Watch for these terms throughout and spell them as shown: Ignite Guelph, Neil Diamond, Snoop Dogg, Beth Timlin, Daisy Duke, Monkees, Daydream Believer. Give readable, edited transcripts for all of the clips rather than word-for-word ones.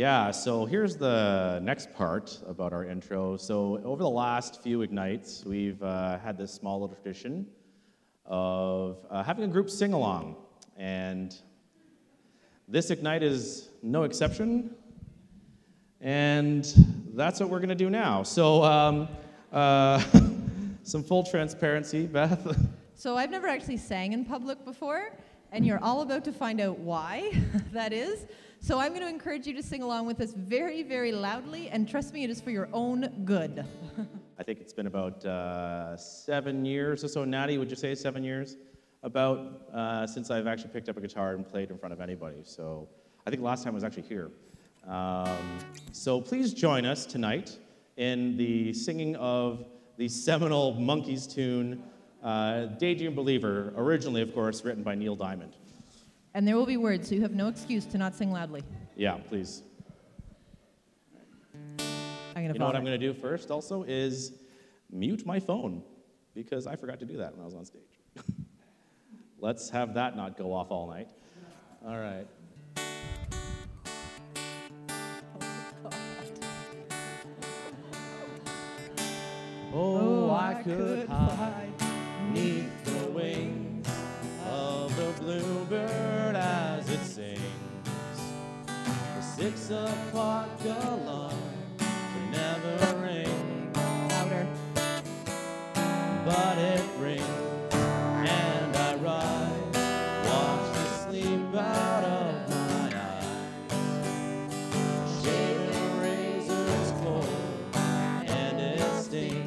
Yeah, so here's the next part about our intro. So over the last few Ignites, we've had this small little tradition of having a group sing-along. And this Ignite is no exception. And that's what we're going to do now. So some full transparency, Beth. So I've never actually sang in public before, and you're all about to find out why that is. So I'm going to encourage you to sing along with us very, very loudly, and trust me, it is for your own good. I think it's been about 7 years or so. Natty, would you say 7 years? About since I've actually picked up a guitar and played in front of anybody. So I think last time I was actually here. So please join us tonight in the singing of the seminal Monkees tune, Daydream Believer, originally, of course, written by Neil Diamond. And there will be words, so you have no excuse to not sing loudly. Yeah, please. You know what I'm going to do first also is mute my phone, because I forgot to do that when I was on stage. Let's have that not go off all night. All right. Oh, I could hide beneath the wings of the bluebird as it sings. The 6 o'clock alarm can never ring. Louder. But it rings, and I rise, watch the sleep out of my eyes. Shaving razor's cold, and it stings.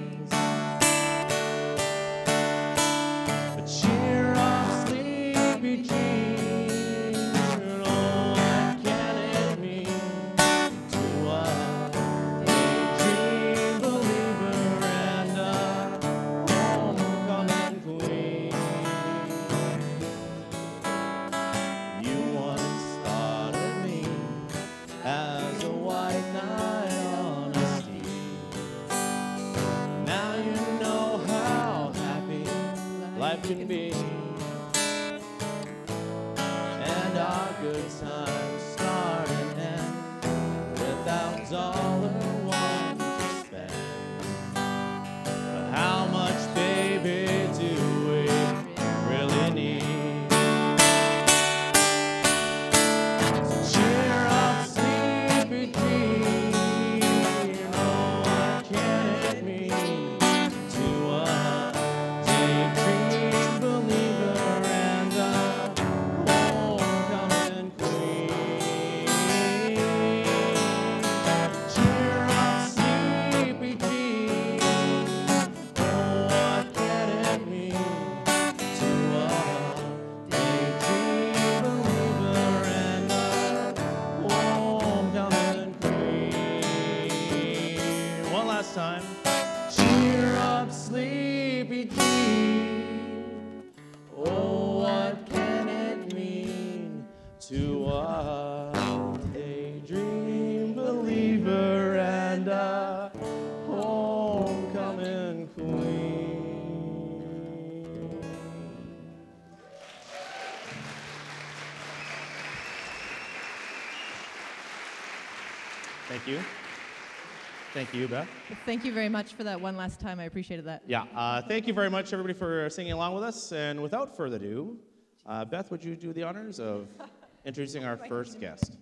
Can be, and our good times start and end without a dollar one to spend. But how much, baby, do we really need? So cheer up, sleepy tea. Oh, what can it mean? Thank you. Thank you, Beth. Thank you very much for that one last time. I appreciated that. Yeah. Thank you very much, everybody, for singing along with us. And without further ado, Beth, would you do the honors of introducing our first guest?